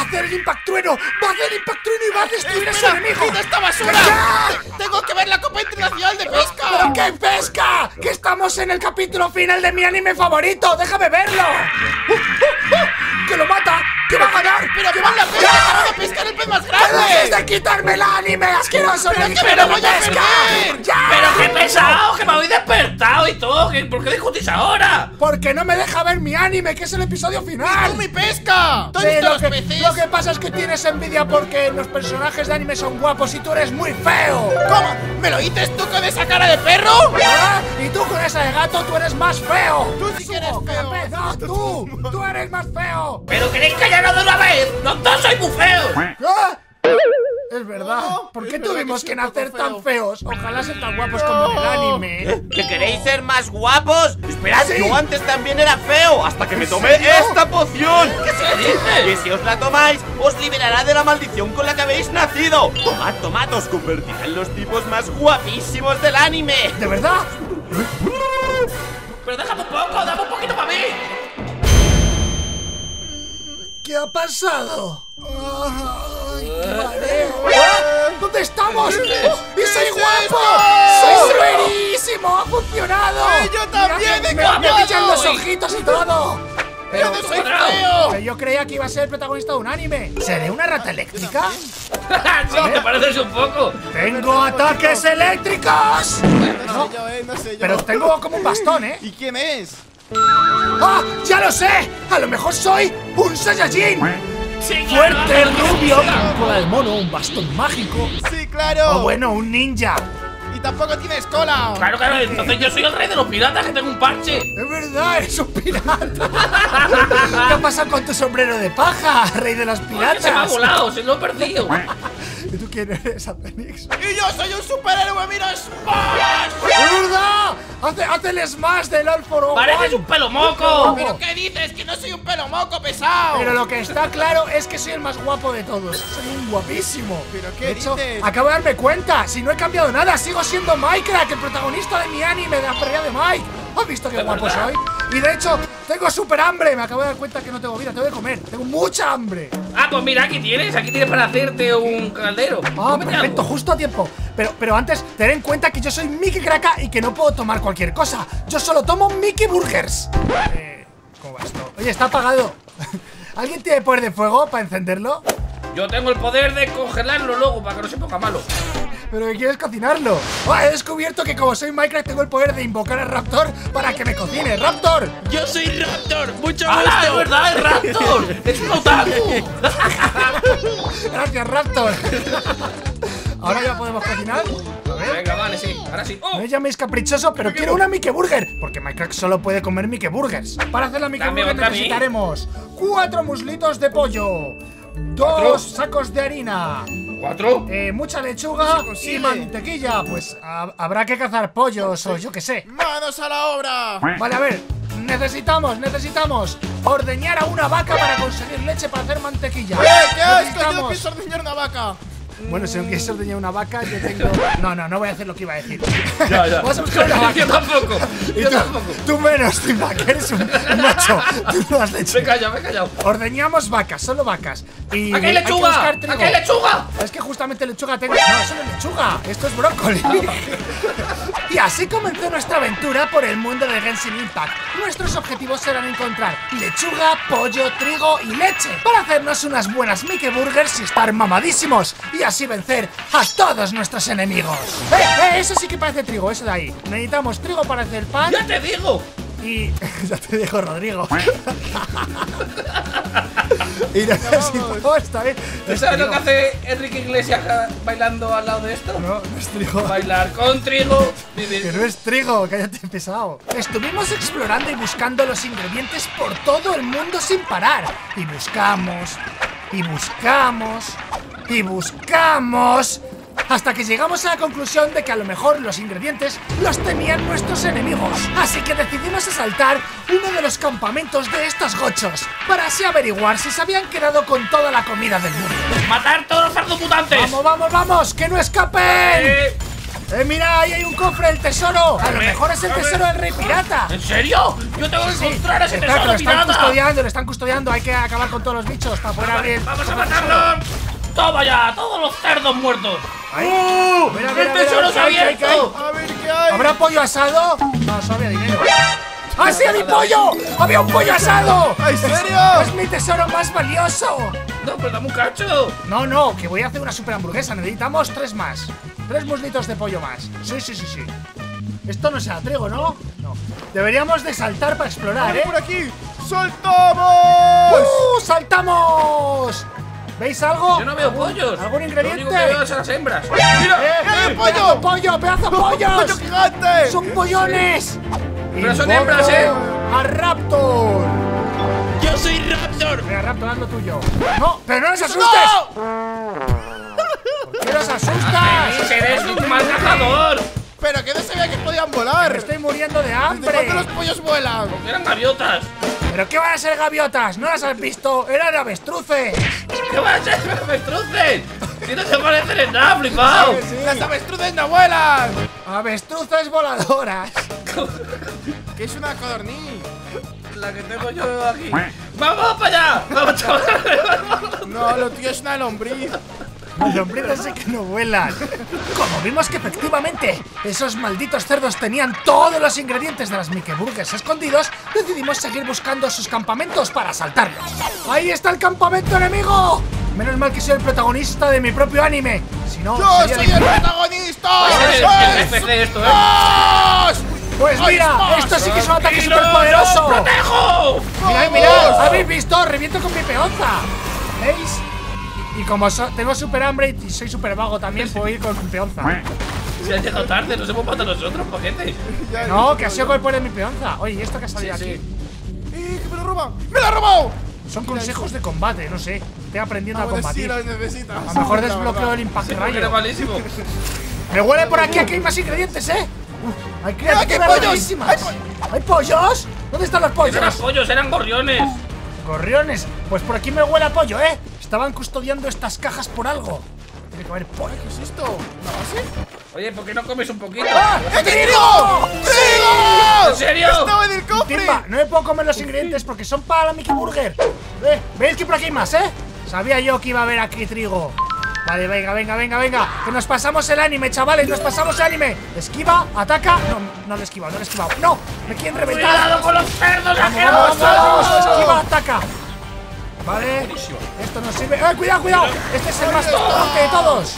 ¡Va a hacer el Impact Trueno! ¡Va a hacer el Impact Trueno y va a destruir a su enemigo! ¡Quita esta basura! ¡Ya! ¡Tengo que ver la Copa Internacional de Pesca! ¡Pero qué pesca! ¡Que estamos en el capítulo final de mi anime favorito! ¡Déjame verlo! ¡Que lo mata! ¡Que va a ganar! ¡Pero que va la pesca! ¡Para pescar el pez más grande! ¡Dejes de quitarme el anime asqueroso! ¡Pero que me lo voy a pescar! ¡Ya! ¡Pero qué pesado! ¡Que me habéis despertado y todo! ¿Por qué discutís ahora? ¡Porque no me deja ver mi anime! ¡Que es el episodio final! ¡Y tú mi pesca! ¡Todos los peces! Lo que pasa es que tienes envidia porque los personajes de anime son guapos y tú eres muy feo. ¿Cómo? ¿Me lo dices tú con esa cara de perro? ¿Ah? Y tú con esa de gato, tú eres más feo. Tú sí que eres feo. No, tú eres más feo. Pero queréis callarnos de una vez. Los dos sois muy feos. ¿Ah? Es verdad. No, ¿por qué tuvimos que nacer tan feos? Ojalá sean tan guapos como en el anime. ¿Que queréis ser más guapos? Esperad, ¿sí? Yo antes también era feo hasta que me tomé esta poción. ¿Qué se dice? Que si os la tomáis, os liberará de la maldición con la que habéis nacido. Tomad, tomad, os convertirá en los tipos más guapísimos del anime. ¿De verdad? Pero déjame un poco, dame un poquito para mí. ¿Qué ha pasado? Ay, qué mareo. ¿Ah? ¿Dónde estamos? ¡Y soy guapo! ¡Soy buenísimo! ¡Ha funcionado! ¡Yo también he cambiado! ¡Me pillan los ojitos y todo! ¡Pero no soy feo! Yo creía que iba a ser el protagonista de un anime. ¿Seré una rata eléctrica? Sí, te pareces un poco. ¡Tengo ataques eléctricos! No sé yo, no sé yo. Pero tengo como un bastón, ¿eh? ¿Y quién es? ¡Ah! ¡Ya lo sé! ¡A lo mejor soy un Saiyajin! Sí, claro. ¡Fuerte, rubio! Cola del mono, un bastón mágico. ¡Sí, claro! O bueno, un ninja. ¡Y tampoco tienes cola! Claro, claro, entonces yo soy el rey de los piratas, que tengo un parche. Es verdad, eres un pirata. ¿Qué pasa con tu sombrero de paja, rey de las piratas? Oye, se me ha volado, se lo he perdido. ¿Y tú quién eres, Acenix? ¡Y yo soy un superhéroe, mira, Smash! ¡Es verdad! ¡Haz el Smash del All for One! ¡Pareces un pelo moco! ¿Pero qué dices? ¡Que no soy un pelo moco, pesado! Pero lo que está claro es que soy el más guapo de todos. Soy un guapísimo. ¿Pero qué dices? Acabo de darme cuenta. Si no he cambiado nada, sigo siendo Mikecrack, el protagonista de mi anime de la pelea de Mike. ¿Has visto qué guapo soy? Y de hecho, tengo súper hambre. Me acabo de dar cuenta que no tengo vida, tengo que comer. Tengo mucha hambre. Ah, pues mira, aquí tienes para hacerte un caldero. Ah, perfecto, justo a tiempo. Pero antes, ten en cuenta que yo soy Mikecrack y que no puedo tomar cualquier cosa. Yo solo tomo MikeBurgers. ¿Cómo va esto? Oye, está apagado. ¿Alguien tiene poder de fuego para encenderlo? Yo tengo el poder de congelarlo luego para que no se ponga malo. Pero que quieres cocinarlo. Oh, he descubierto que como soy Minecraft tengo el poder de invocar a Raptor para que me cocine. ¡Raptor! ¡Yo soy Raptor! ¡Mucho gusto! ¡De verdad, es Raptor! ¡Es un otaku! Gracias, Raptor. Ahora ya podemos cocinar. Venga, vale, sí, ahora sí. ¡Oh! No me llaméis caprichoso, pero quiero una Mikeburger. Porque Minecraft solo puede comer Mikeburgers. Para hacer la Mikeburger necesitaremos 4 muslitos de pollo, 2 sacos de harina, 4, mucha lechuga y mantequilla. Pues habrá que cazar pollos o yo qué sé. ¡Manos a la obra! Vale, a ver, necesitamos ordeñar a una vaca para conseguir leche para hacer mantequilla. ¡Qué asco! Yo pienso ordeñar una vaca. Bueno, si no quieres ordeñar una vaca, yo tengo... No voy a hacer lo que iba a decir. Ya. Vas a buscar una vaca. Yo tampoco. Tú menos, Timba, que eres un macho. Tú no has leche. Me he callado. Ordeñamos vacas, solo vacas. Y ¡aquí hay lechuga! ¡Aquí hay lechuga! Es que justamente lechuga tengo... No, solo lechuga. Esto es brócoli. Y así comenzó nuestra aventura por el mundo de Genshin Impact. Nuestros objetivos serán encontrar lechuga, pollo, trigo y leche para hacernos unas buenas Mikeburgers y estar mamadísimos. Y así vencer a todos nuestros enemigos. Eso sí que parece trigo, eso de ahí. Necesitamos trigo para hacer pan. ¡Ya te digo! Y... ya te digo, Rodrigo. Y necesitamos también... ¿Tú sabes lo que hace Enrique Iglesias bailando al lado de esto? No, no es trigo. Bailar con trigo. Que no es trigo, cállate, pesado. Estuvimos explorando y buscando los ingredientes por todo el mundo sin parar. Y buscamos... y buscamos... y buscamos hasta que llegamos a la conclusión de que a lo mejor los ingredientes los tenían nuestros enemigos. Así que decidimos asaltar uno de los campamentos de estos gochos para así averiguar si se habían quedado con toda la comida del mundo. ¡Matar todos los cerdos mutantes! ¡Vamos, vamos, vamos! ¡Que no escapen! Mira, ahí hay un cofre del tesoro. A lo mejor es el tesoro del rey pirata. ¿En serio? Yo tengo que encontrar ese tesoro. Lo están custodiando, Hay que acabar con todos los bichos para poder abrir el... ¡Vamos a matarlos! ¡Toma ya! ¡Todos los cerdos muertos! Mira, ¡el tesoro se ha abierto! A ver qué hay. ¿Habrá pollo asado? No, solo había dinero. ¡Ah, sí, mi pollo! ¡Había un pollo asado! ¿En serio? ¡Es mi tesoro más valioso! No, pero dame un cacho. No, no, que voy a hacer una super hamburguesa. Necesitamos 3 más. 3 muslitos de pollo más. Sí, sí, sí, sí. Esto no será trigo, ¿no? No. Deberíamos de saltar para explorar, ¿eh? ¡Por aquí! ¡Saltamos! ¡Saltamos! ¿Veis algo? Yo no veo pollos. ¿Algún ingrediente? Lo único que veo son las hembras. ¡Mira! ¡Qué pollo! ¡Pollo! ¡Pedazo de pollos! ¡Pollo gigante! ¡Son pollones! ¡Pero son hembras, eh! ¡A Raptor! ¡Yo soy Raptor! Mira, Raptor, haz lo tuyo. ¡No! ¡Pero no nos asustes! ¡No! ¿Por qué nos asustas? ¡Eres un malgajador! ¡Pero que no sabía que podían volar! ¡Estoy muriendo de hambre! ¿Cuánto los pollos vuelan? Porque eran gaviotas. ¿Pero qué van a ser gaviotas? ¿No las has visto? ¡Eran avestruces! ¿Qué van a ser avestruces? ¡Si no se parecen en nada, flipado! Sí. ¡Las avestruces no vuelan! ¡Avestruces voladoras! ¿Qué es una codorniz? La que tengo yo aquí. ¡Vamos para allá! ¡Vamos, chavales! No, lo tuyo es una lombriz. Las lombrices sí que no vuelan. Como vimos que efectivamente esos malditos cerdos tenían todos los ingredientes de las MikeBurgers escondidos, decidimos seguir buscando sus campamentos para asaltarlos. ¡Ahí está el campamento enemigo! Menos mal que soy el protagonista de mi propio anime. Si no, ¡yo soy el protagonista! ¡Soy el esto, eh! Pues mira, esto sí que es un ataque súper poderoso. ¡Protejo! Mirad, mirad, ¿habéis visto? Reviento con mi peonza. ¿Veis? Y como tengo súper hambre y soy súper vago también, puedo ir con mi peonza. Se ha llegado tarde, nos hemos matado nosotros, paquete. No, que ha sido golpe de mi peonza. Oye, ¿y esto que ha salido aquí? ¡Eh, que me lo roban! ¡Me lo ha robado! Son consejos de combate, no sé. Estoy aprendiendo a combatir. A lo mejor desbloqueo el impacto rayo. Era malísimo. Me huele por aquí, aquí hay más ingredientes, ¿eh? ¡Hay pollos! ¿Hay pollos? ¿Dónde están los pollos? Eran pollos, eran gorriones. ¿Gorriones? Pues por aquí me huele a pollo, ¿eh? Estaban custodiando estas cajas por algo. Tiene que haber pollo. ¿Qué es esto? ¿Una base? Oye, ¿por qué no comes un poquito? ¡Ah! ¡He tenido! ¡Sí! ¿En serio? ¡Estaba en el cofre! Timba, no me puedo comer los ingredientes porque son para la MikeBurger. ¿Veis que por aquí hay más, eh? Sabía yo que iba a haber aquí trigo. Vale, venga, venga, venga, venga. Que nos pasamos el anime, chavales, nos pasamos el anime. Esquiva, ataca. No, no le esquiva, no le esquiva. ¡No! ¡Me quieren reventar! ¡Cuidado con los cerdos! ¡Vamos, vamos! Esquiva, ataca. Vale. Esto nos sirve. ¡Eh, cuidado, cuidado! Este es el más tonto de todos.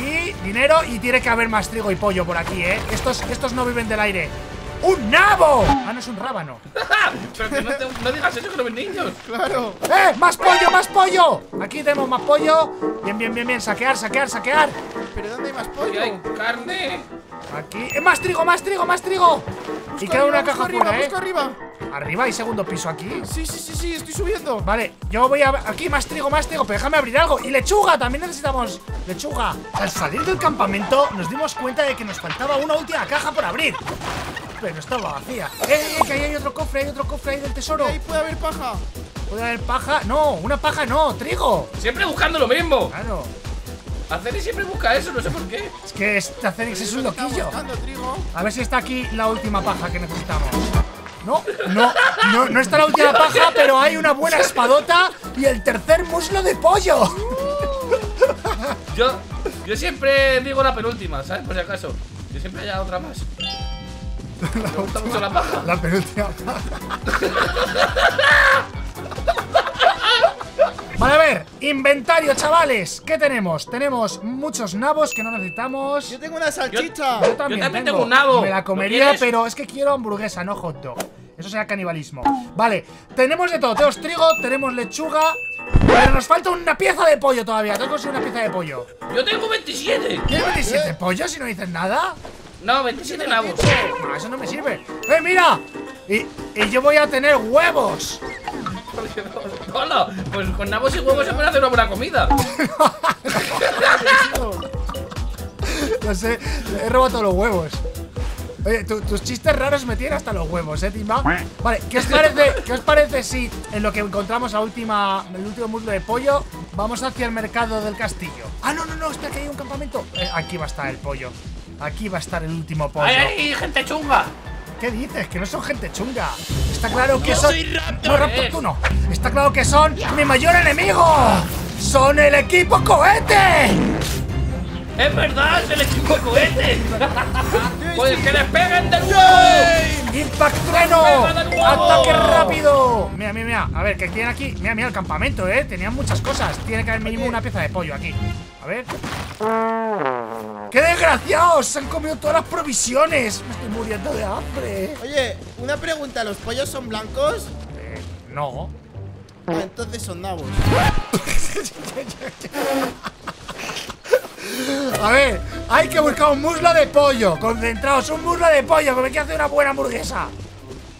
Y dinero, y tiene que haber más trigo y pollo por aquí, ¿eh? Estos no viven del aire. ¡Un nabo! Ah, no, es un rábano. Pero que no digas eso, que no ven niños. Claro. ¡Eh! ¡Más pollo, más pollo! Aquí tenemos más pollo. Bien, bien, bien, bien. Saquear, saquear, saquear. ¿Pero dónde hay más pollo? Hay carne. Aquí. ¡Más trigo, más trigo, más trigo! Busca y queda arriba, una caja arriba, pura, busca arriba. ¿Arriba hay segundo piso aquí? Sí, sí, sí, sí, estoy subiendo. Vale, yo voy a... Aquí, más trigo, pero déjame abrir algo. Y lechuga, también necesitamos lechuga. Al salir del campamento nos dimos cuenta de que nos faltaba una última caja por abrir. Pero estaba vacía. Que ahí hay otro cofre, ahí del tesoro. Ahí puede haber paja. ¿Puede haber paja? No, una paja no, trigo. Siempre buscando lo mismo. Claro. Acenix siempre busca eso, no sé por qué. Es que este Acenix es un loquillo. A ver si está aquí la última paja que necesitamos. No, no, no, no está la última paja, pero hay una buena espadota y el tercer muslo de pollo. Yo siempre digo la penúltima, ¿sabes? Por si acaso. Que siempre haya otra más. Me gusta mucho la paja. La penúltima paja. Vale, a ver, inventario, chavales. ¿Qué tenemos? Tenemos muchos nabos que no necesitamos. Yo tengo una salchicha. Yo también tengo un nabo. Me la comería, pero es que quiero hamburguesa, no hot dog. Eso será canibalismo. Vale, tenemos de todo. Tenemos trigo, tenemos lechuga. Pero nos falta una pieza de pollo todavía. Tengo que conseguir una pieza de pollo. Yo tengo 27. ¿Qué 27 pollos si no dices nada? No, 27 nabos. No, eso no me sirve. ¡Eh, mira! Y yo voy a tener huevos. Hola, pues con nabos y huevos se puede hacer una buena comida. No sé, he robado todos los huevos. Oye, tus chistes raros me tienen hasta los huevos, Timba. Vale, ¿qué os parece si en lo que encontramos el último muslo de pollo vamos hacia el mercado del castillo? Ah, no, no, no, está que hay un campamento. Aquí va a estar el pollo. Aquí va a estar el último pollo. ¡Ay, ay, gente chunga! ¿Qué dices? Que no son gente chunga. Está claro que son... No, Raptor, tú no. Está claro que son mi mayor enemigo. ¡Son el equipo cohete! ¡Es verdad! ¡Es el equipo cohete! ¡Pues que les peguen del huevo! ¡Impact trueno! ¡Ataque rápido! Mira, mira, mira. A ver, ¿qué tienen aquí? Mira, mira el campamento, ¿eh? Tenían muchas cosas. Tiene que haber mínimo una pieza de pollo aquí. A ver... ¡Qué desgraciados! ¡Se han comido todas las provisiones! ¡Me estoy muriendo de hambre! Oye, una pregunta. ¿Los pollos son blancos? No. Ah, entonces son nabos. A ver, hay que buscar un muslo de pollo. Concentraos, un muslo de pollo, porque hay que hacer una buena hamburguesa.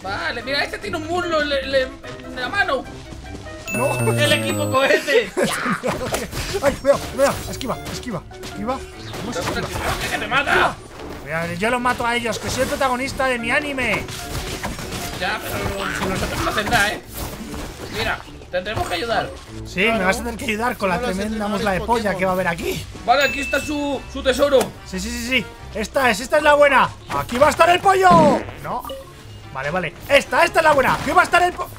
Vale, mira, este tiene un muslo en la mano. No. El equipo cohete. Ay, veo, veo. Esquiva, esquiva, esquiva. ¡Que te mata! Mira, yo los mato a ellos, que soy el protagonista de mi anime. Ya, pero nosotros no hacen nada, ¿eh? Mira, tendremos que ayudar. Sí, claro. Me vas a tener que ayudar con la tremenda musla de polla que va a haber aquí. Vale, aquí está su tesoro. Sí, sí, sí, sí. Esta es la buena. Aquí va a estar el pollo. No. Vale, vale. Esta es la buena. Aquí va a estar el pollo.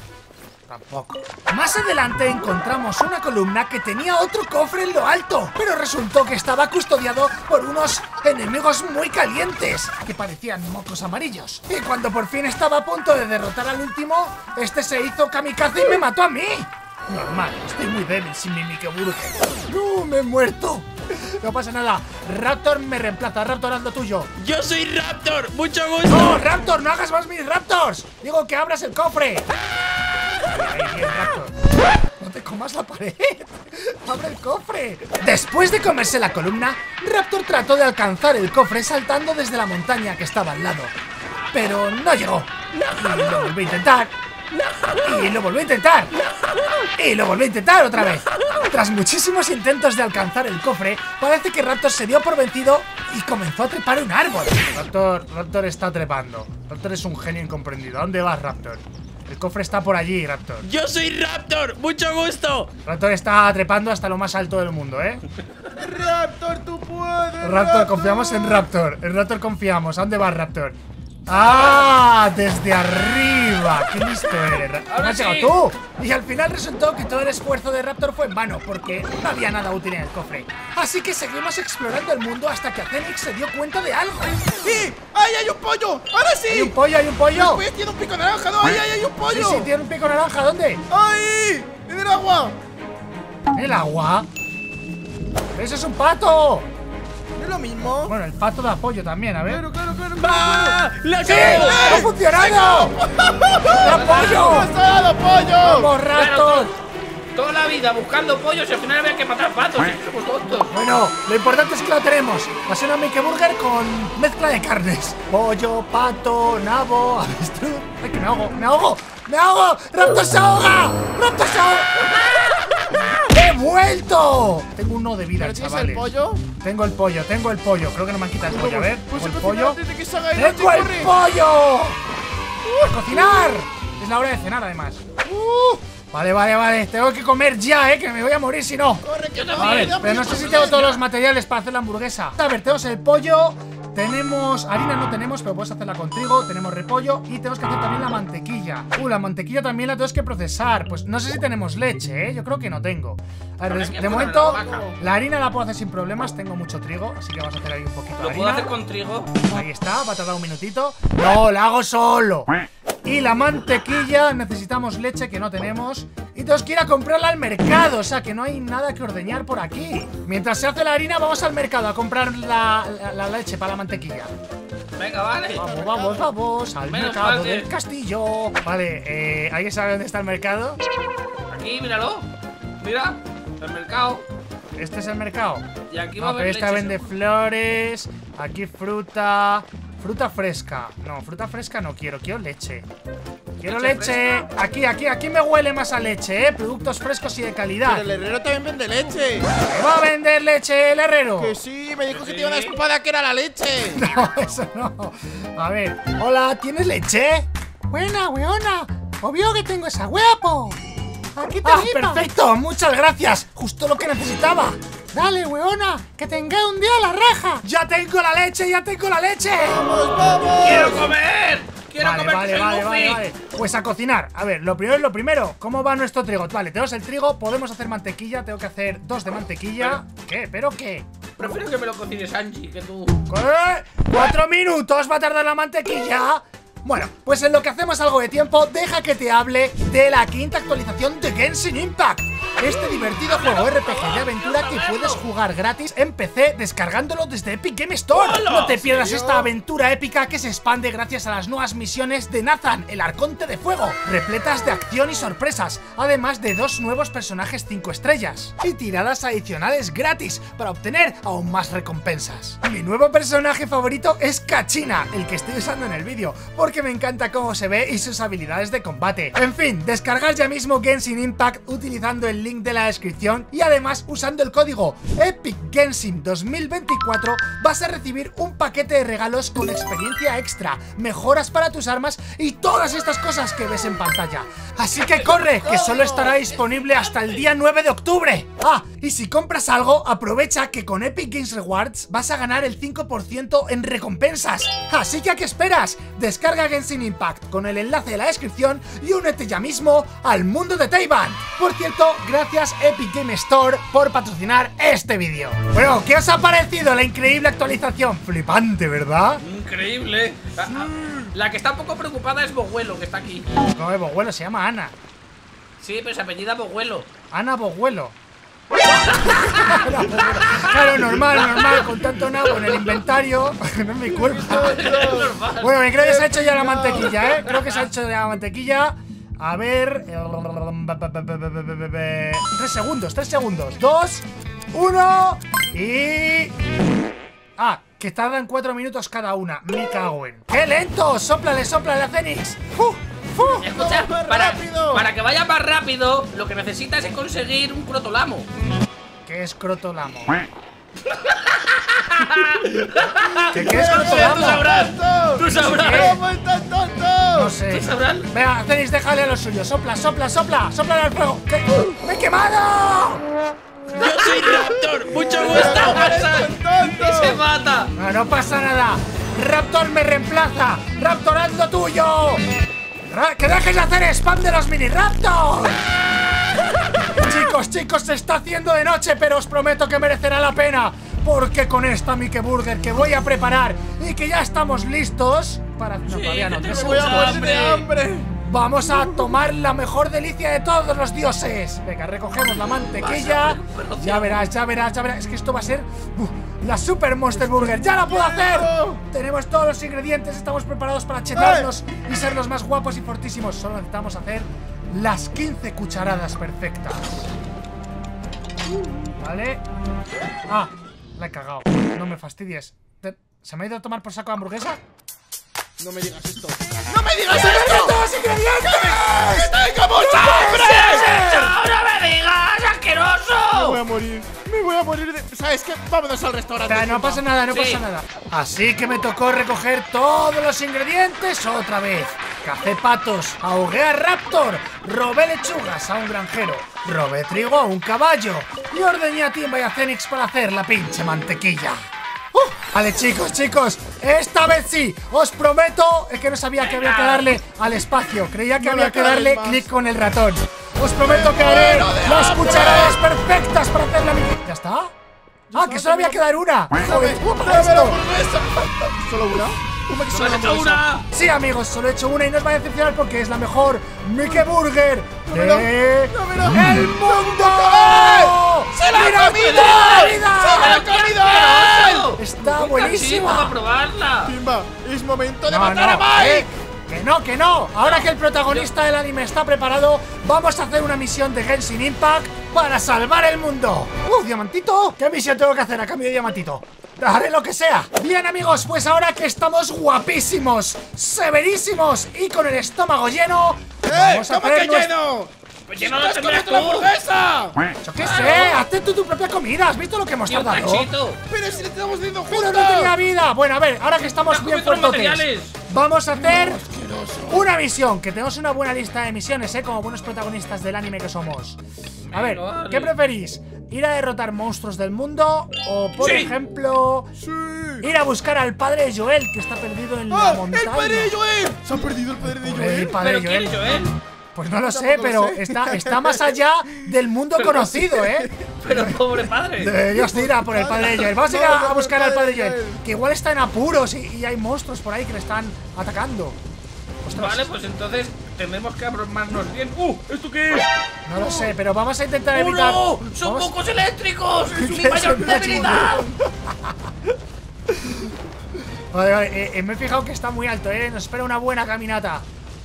Tampoco. Más adelante encontramos una columna que tenía otro cofre en lo alto, pero resultó que estaba custodiado por unos enemigos muy calientes, que parecían mocos amarillos. Y cuando por fin estaba a punto de derrotar al último, este se hizo kamikaze y me mató a mí. Normal, estoy muy débil sin mi MikeBurger. ¡No, me he muerto! No pasa nada, Raptor me reemplaza. Raptor, haz lo tuyo. ¡Yo soy Raptor! ¡Mucho gusto! ¡No, Raptor, no hagas más mis Raptors! ¡Digo que abras el cofre! No te comas la pared. Abre el cofre. Después de comerse la columna, Raptor trató de alcanzar el cofre saltando desde la montaña que estaba al lado, pero no llegó. Y lo volvió a intentar. Y lo volvió a intentar. Y lo volvió a intentar otra vez. Tras muchísimos intentos de alcanzar el cofre, parece que Raptor se dio por vencido y comenzó a trepar un árbol. Raptor está trepando. Raptor es un genio incomprendido. ¿A dónde vas, Raptor? El cofre está por allí, Raptor. ¡Yo soy Raptor! ¡Mucho gusto! Raptor está trepando hasta lo más alto del mundo, ¿eh? ¡Raptor, tú puedes! Raptor, Raptor, confiamos en Raptor. En Raptor confiamos. ¿A dónde vas, Raptor? ¡Ah! ¡Desde arriba! ¡Qué listo eres! ¡Ahora has llegado tú! Y al final resultó que todo el esfuerzo de Raptor fue en vano, porque no había nada útil en el cofre. Así que seguimos explorando el mundo hasta que Acenix se dio cuenta de algo. ¡Sí! ¡Ay, hay un pollo! ¡Ahora sí! ¡Hay un pollo, hay un pollo! ¡Pues tiene un pico naranja! ¡No! ¡Ay, ay, hay un pollo! Sí, sí, tiene un pico naranja. ¿Dónde? ¡Ay! ¡En el agua! ¿El agua? ¡Eso es un pato! ¿No es lo mismo? Bueno, el pato da apoyo también, a ver. Claro, claro, claro. ¡Ah! ¡La sí! ¡Ha funcionado! ¡Da pollo! ¡Pasado, pollo! ¡Vamos, Raptor! Toda la vida buscando pollos y al final había que matar patos. Somos tontos. Bueno, lo importante es que lo tenemos. Va a ser una MikeBurger con mezcla de carnes: pollo, pato, nabo. ¡Ay, que me ahogo! ¡Me ahogo! ¡Me ahogo! ¡Raptor se ahoga! ¡Raptor se ahoga! ¡He vuelto! Tengo uno de vida, chavales. ¿Tienes el pollo? Tengo el pollo, tengo el pollo. Creo que no me han quitado el pollo. A ver, pues el pollo. ¡Tengo el pollo! ¡A cocinar! Es la hora de cenar, además. Vale, vale, vale. Tengo que comer ya, que me voy a morir si no. Corre, que vale, pero no sé si tengo todos los materiales para hacer la hamburguesa. A ver, tenemos el pollo. Tenemos harina, no tenemos, pero puedes hacerla con trigo. Tenemos repollo y tenemos que hacer también la mantequilla. La mantequilla también la tenemos que procesar. Pues no sé si tenemos leche, yo creo que no tengo. A ver, de momento la harina la puedo hacer sin problemas. Tengo mucho trigo, así que vamos a hacer ahí un poquito de harina. ¿Lo puedo hacer con trigo? Ahí está, va a tardar un minutito. ¡No, la hago solo! Y la mantequilla, necesitamos leche que no tenemos. Y tenemos que ir a comprarla al mercado, o sea que no hay nada que ordeñar por aquí. Mientras se hace la harina, vamos al mercado a comprar la leche para la mantequilla. Venga, vale. Vamos, vamos, vamos al mercado del castillo. Vale, ¿hay que saber dónde está el mercado? Aquí, míralo. Mira, el mercado. Este es el mercado. Y aquí va a haber leche. Esta vende flores, aquí fruta. Fruta fresca. No, fruta fresca no quiero. Quiero leche. Quiero leche. Fresca. Aquí me huele más a leche, productos frescos y de calidad. Pero el herrero también vende leche. ¿Va a vender leche el herrero? Que sí, me dijo que tenía una espada que era la leche. No, eso no. A ver. Hola, ¿tienes leche? Buena, weona. Obvio que tengo esa, guapo. Aquí te perfecto, muchas gracias. Justo lo que necesitaba. Dale, weona, que tengáis un día a la raja. ¡Ya tengo la leche, ya tengo la leche! ¡Vamos, vamos! ¡Quiero comer! ¡Quiero comer! Vale. Pues a cocinar. A ver, lo primero es lo primero. ¿Cómo va nuestro trigo? Vale, tenemos el trigo, podemos hacer mantequilla. Tengo que hacer 2 de mantequilla. Pero, ¿qué? ¿Pero qué? Prefiero que me lo cocines, Angie, que tú. ¿Qué? 4 minutos va a tardar la mantequilla. Bueno, pues en lo que hacemos algo de tiempo, deja que te hable de la 5ª actualización de Genshin Impact. Este divertido juego RPG de aventura que puedes jugar gratis en PC descargándolo desde Epic Games Store. No te pierdas esta aventura épica que se expande gracias a las nuevas misiones de Nathan, el arconte de fuego, repletas de acción y sorpresas, además de 2 nuevos personajes 5 estrellas y tiradas adicionales gratis para obtener aún más recompensas. Mi nuevo personaje favorito es Kachina, el que estoy usando en el vídeo, porque me encanta cómo se ve y sus habilidades de combate. En fin, descargad ya mismo Genshin Impact utilizando el link de la descripción, y además usando el código EPICGenshin2024 vas a recibir un paquete de regalos con experiencia extra, mejoras para tus armas y todas estas cosas que ves en pantalla. Así que corre, que solo estará disponible hasta el día 9 de octubre. Ah, y si compras algo, aprovecha que con Epic Games Rewards vas a ganar el 5% en recompensas. Así que ¿a qué esperas? Descarga Genshin Impact con el enlace de la descripción y únete ya mismo al mundo de Teyvat. Por cierto, gracias Epic Games Store por patrocinar este vídeo. Bueno, ¿qué os ha parecido la increíble actualización? Flipante, ¿verdad? Increíble. La que está un poco preocupada es Boguelo, que está aquí. No, Boguelo se llama Ana. Sí, pero se apellida Boguelo. Ana Boguelo. Claro, normal, con tanto nabo en el inventario. No es mi culpa. Bueno, creo que se ha hecho ya la mantequilla, ¿eh? Creo que se ha hecho ya la mantequilla. A ver... 3 segundos. 2, 1... Y... Ah, que tardan 4 minutos cada una. Me cago en... ¡Qué lento! ¡Sóplale, Acenix! Escucha, para que vaya más rápido, lo que necesitas es conseguir un crotolamo. ¿Qué es crotolamo? ¿Qué es crotolamo? Tú sabrás. No sé. Venga, tenéis, déjale a los suyos. Sopla al fuego. ¡Me he quemado! ¡Yo soy Raptor! ¡Mucho gusto! ¡Que se mata! No pasa nada. Raptor me reemplaza. Raptor, haz lo tuyo. ¡Que dejes de hacer spam de los mini raptors! Chicos, se está haciendo de noche, pero os prometo que merecerá la pena, porque con esta MikeBurger que voy a preparar y que ya estamos listos para... No, todavía no, 3 segundos. Vamos a tomar la mejor delicia de todos los dioses. Venga, recogemos la mantequilla. Ya verás. Es que esto va a ser... la Super Monster Burger. ¡Ya la puedo hacer! Tenemos todos los ingredientes, estamos preparados para chetarnos y ser los más guapos y fortísimos. Solo necesitamos hacer las 15 cucharadas perfectas. Vale. Ah, la he cagado. No me fastidies. ¿Se me ha ido a tomar por saco de hamburguesa? ¡No me digas esto! ¡Tengo todos los ingredientes! ¡Que tengo mucha hambre! ¡No me digas, asqueroso! Me voy a morir de... ¿Sabes qué? Vámonos al restaurante. No pasa nada. Así que me tocó recoger todos los ingredientes otra vez. Cacé patos, ahogué a Raptor, robé lechugas a un granjero, robé trigo a un caballo y ordeñé a Timba y a Acenix para hacer la pinche mantequilla. Vale, chicos, esta vez sí. Os prometo, es que no sabía que había que darle al espacio. Creía que había que darle clic con el ratón. Os prometo que haré las cucharadas perfectas para hacer la mitad. ¿Ya está? Ah, que solo había que dar una. Joder, ¿solo una? ¿Solo he hecho una? Sí, amigos, solo he hecho una y no os va a decepcionar porque es la mejor MikeBurger del mundo. ¡Se la ha comido! ¡Está buenísima! ¡A probarla! Timba, es momento de matar a Mike. Que no. Ahora que el protagonista del anime está preparado, vamos a hacer una misión de Genshin Impact para salvar el mundo. ¡Diamantito! ¿Qué misión tengo que hacer a cambio de diamantito? Haré lo que sea. Bien, amigos, pues ahora que estamos guapísimos, severísimos y con el estómago lleno... ¿Cómo que lleno? ¡Pues lleno de la hamburguesa! ¡Yo qué sé! ¡Hazte tú tu propia comida! ¿Has visto lo que hemos tardado? ¡Pero si le estamos diciendo justo! ¡No tenía vida! Bueno, a ver, ahora que estamos bien fuertotes, vamos a hacer una misión. Que tenemos una buena lista de misiones, como buenos protagonistas del anime que somos. A ver, ¿qué preferís? ir a derrotar monstruos del mundo o, por ejemplo, ir a buscar al padre de Joel, que está perdido en la montaña. ¡El padre de Joel! ¿Se ha perdido el padre de Joel? ¿Pero quién es Joel? Pues no lo sé, pero está más allá del mundo conocido, ¿eh? Pero pobre padre. Deberías ir a por el padre de Joel. Vamos a ir a buscar al padre de Joel, que igual está en apuros y hay monstruos por ahí que le están atacando. Ostras. Vale, pues entonces tenemos que abrumarnos bien. ¿Esto qué es? No lo sé, pero vamos a intentar evitar. ¡No! ¡Son pocos eléctricos! ¡Es mi mayor debilidad! Vale, vale, me he fijado que está muy alto, ¿eh? Nos espera una buena caminata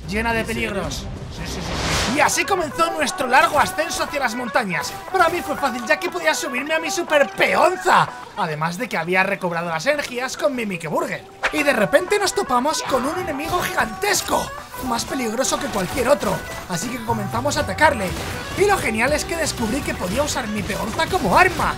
llena de peligros. Sí. Y así comenzó nuestro largo ascenso hacia las montañas. Para mí fue fácil, ya que podía subirme a mi super peonza. Además de que había recobrado las energías con mi MikeBurger. Y de repente nos topamos con un enemigo gigantesco, más peligroso que cualquier otro. Así que comenzamos a atacarle. Y lo genial es que descubrí que podía usar mi peonza como arma.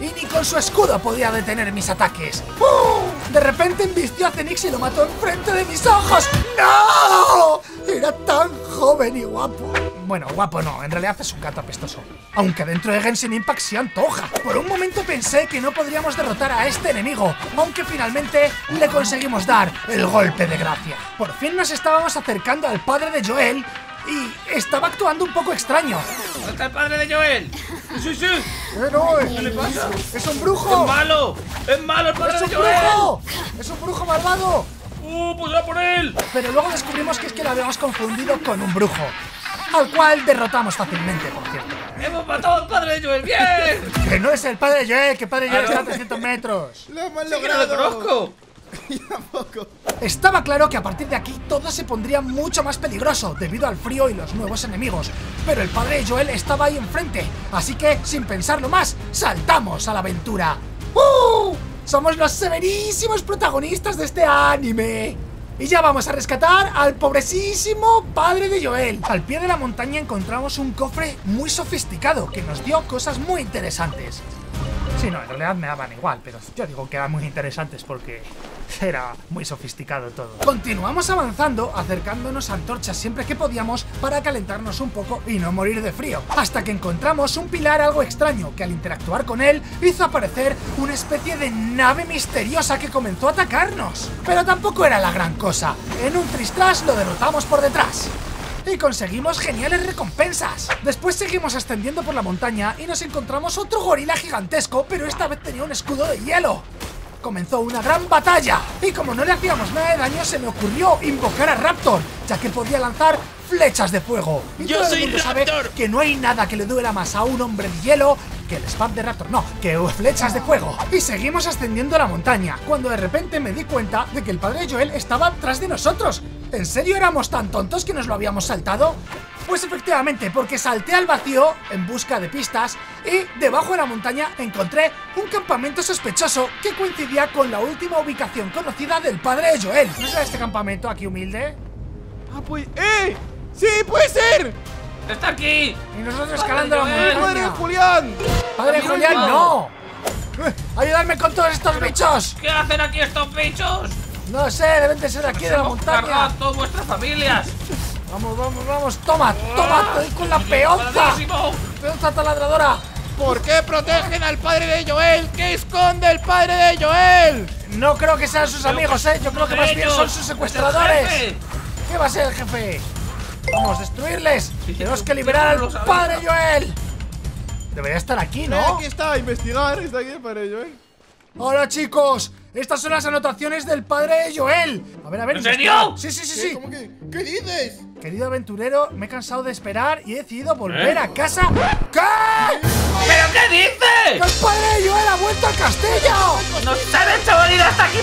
Y ni con su escudo podía detener mis ataques. ¡Bum! De repente embistió a Acenix y lo mató enfrente de mis ojos. ¡No! Era tan joven y guapo. Bueno, guapo no, en realidad es un gato apestoso. Aunque dentro de Genshin Impact se antoja. Por un momento pensé que no podríamos derrotar a este enemigo, aunque finalmente le conseguimos dar el golpe de gracia. Por fin nos estábamos acercando al padre de Joel y estaba actuando un poco extraño. ¿Dónde está el padre de Joel? ¡Sí! No, ¿qué le pasa? ¡Es un brujo! ¡Es malo el padre de Joel! ¡Es un brujo malvado! ¡Pues va por él! Pero luego descubrimos que es que lo habíamos confundido con un brujo, al cual derrotamos fácilmente, por cierto. ¡Hemos matado al padre de Joel! ¡Bien! ¡Que no es el padre de Joel! ¡Que el padre de Joel está a 300 metros! ¡Lo hemos logrado! ¡Que no lo conozco! Tampoco. Estaba claro que a partir de aquí todo se pondría mucho más peligroso debido al frío y los nuevos enemigos, pero el padre de Joel estaba ahí enfrente, así que, sin pensarlo más, saltamos a la aventura. Somos los severísimos protagonistas de este anime. Y ya vamos a rescatar al pobrecísimo padre de Joel. Al pie de la montaña encontramos un cofre muy sofisticado que nos dio cosas muy interesantes. Sí, no, en realidad me daban igual, pero yo digo que eran muy interesantes porque era muy sofisticado todo. Continuamos avanzando, acercándonos a antorchas siempre que podíamos para calentarnos un poco y no morir de frío, hasta que encontramos un pilar algo extraño que al interactuar con él hizo aparecer una especie de nave misteriosa que comenzó a atacarnos. Pero tampoco era la gran cosa, en un tristras lo derrotamos por detrás y conseguimos geniales recompensas. Después seguimos ascendiendo por la montaña y nos encontramos otro gorila gigantesco, pero esta vez tenía un escudo de hielo. Comenzó una gran batalla y como no le hacíamos nada de daño, se me ocurrió invocar a Raptor, ya que podía lanzar flechas de fuego. Y yo soy Raptor. Sabe que no hay nada que le duela más a un hombre de hielo que el spam de Raptor, no, que flechas de fuego. Y seguimos ascendiendo la montaña, cuando de repente me di cuenta de que el padre de Joel estaba tras de nosotros. ¿En serio éramos tan tontos que nos lo habíamos saltado? Pues efectivamente, porque salté al vacío en busca de pistas y debajo de la montaña encontré un campamento sospechoso que coincidía con la última ubicación conocida del padre de Joel. ¿No será este campamento aquí humilde? Ah, pues... ¡Eh! ¡Sí, puede ser! ¡Está aquí! Y nosotros escalando la montaña. ¡Padre Julián! ¡Padre Julián, no! ¡Ayudarme con todos estos bichos! ¿Qué hacen aquí estos bichos? No sé, deben de ser aquí de la montaña. ¡A todas vuestras familias! Vamos, toma, te doy con la peonza. Peonza taladradora. ¿Por qué protegen al padre de Joel? ¿Qué esconde el padre de Joel? No creo que sean sus amigos, yo creo que más bien son sus secuestradores. ¿Qué va a ser el jefe? Vamos a destruirles. Tenemos que liberar al padre Joel. Debería estar aquí, ¿no? Aquí está, a investigar, está aquí el padre Joel. Hola chicos, estas son las anotaciones del padre de Joel. A ver. ¿En serio? Sí. ¿Cómo que? ¿Qué dices? Querido aventurero, me he cansado de esperar y he decidido volver a casa. ¿Qué? ¿Pero qué dices? ¡El padre de Joel ha vuelto al castillo! ¡Nos han hecho venir hasta aquí!